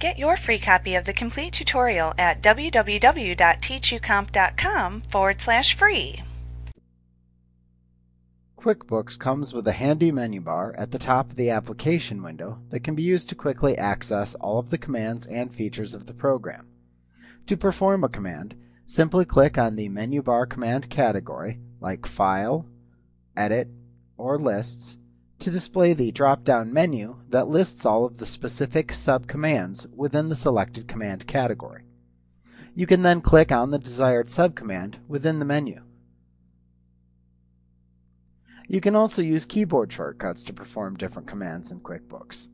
Get your free copy of the complete tutorial at www.teachucomp.com/free. QuickBooks comes with a handy menu bar at the top of the application window that can be used to quickly access all of the commands and features of the program. To perform a command, simply click on the menu bar command category, like File, Edit, or Lists, to display the drop-down menu that lists all of the specific sub-commands within the selected command category. You can then click on the desired sub-command within the menu. You can also use keyboard shortcuts to perform different commands in QuickBooks.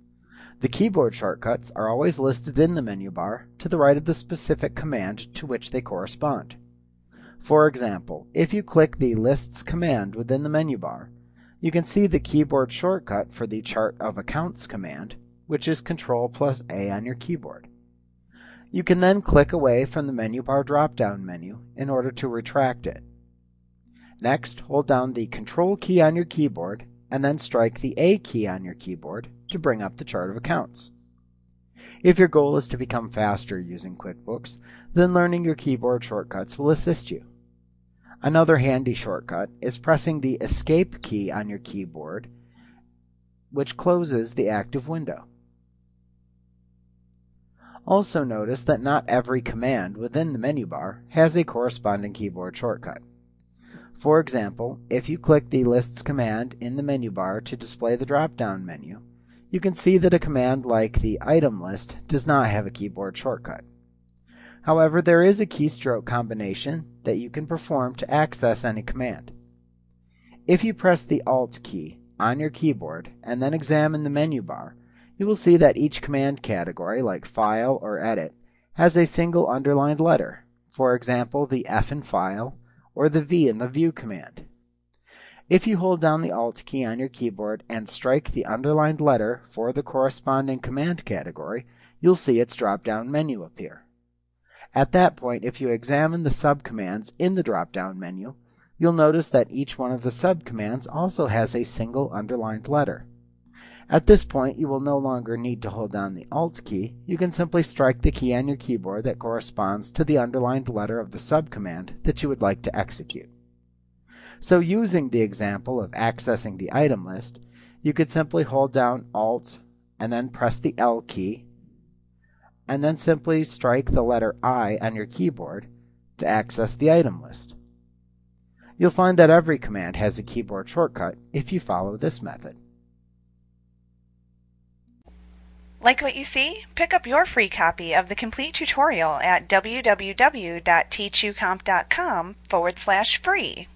The keyboard shortcuts are always listed in the menu bar to the right of the specific command to which they correspond. For example, if you click the Lists command within the menu bar, you can see the keyboard shortcut for the Chart of Accounts command, which is Ctrl+A on your keyboard. You can then click away from the menu bar drop-down menu in order to retract it. Next, hold down the Control key on your keyboard and then strike the A key on your keyboard to bring up the Chart of Accounts. If your goal is to become faster using QuickBooks, then learning your keyboard shortcuts will assist you. Another handy shortcut is pressing the Escape key on your keyboard, which closes the active window. Also notice that not every command within the menu bar has a corresponding keyboard shortcut. For example, if you click the Lists command in the menu bar to display the drop-down menu, you can see that a command like the Item List does not have a keyboard shortcut. However, there is a keystroke combination that you can perform to access any command. If you press the Alt key on your keyboard and then examine the menu bar, you will see that each command category, like File or Edit, has a single underlined letter, for example, the F in File, or the V in the View command. If you hold down the Alt key on your keyboard and strike the underlined letter for the corresponding command category, you'll see its drop-down menu appear. At that point, if you examine the sub-commands in the drop-down menu, you'll notice that each one of the sub-commands also has a single underlined letter. At this point, you will no longer need to hold down the Alt key. You can simply strike the key on your keyboard that corresponds to the underlined letter of the sub-command that you would like to execute. So using the example of accessing the item list, you could simply hold down Alt and then press the L key, and then simply strike the letter I on your keyboard to access the item list. You'll find that every command has a keyboard shortcut if you follow this method. Like what you see? Pick up your free copy of the complete tutorial at www.teachucomp.com/free.